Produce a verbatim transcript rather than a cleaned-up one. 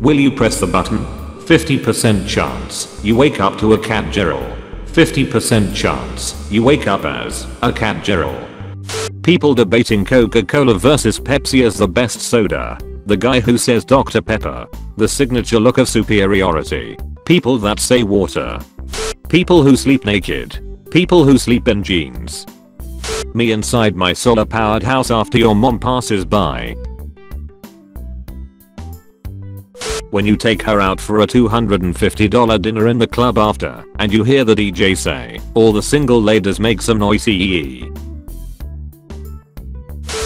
Will you press the button? fifty percent chance you wake up to a cat Gerald. fifty percent chance you wake up as a cat Gerald. People debating Coca-Cola versus Pepsi as the best soda. The guy who says Doctor Pepper. The signature look of superiority. People that say water. People who sleep naked. People who sleep in jeans. Me inside my solar powered house after your mom passes by. When you take her out for a two hundred fifty dollar dinner in the club after and you hear the D J say, all the single ladies make some noise.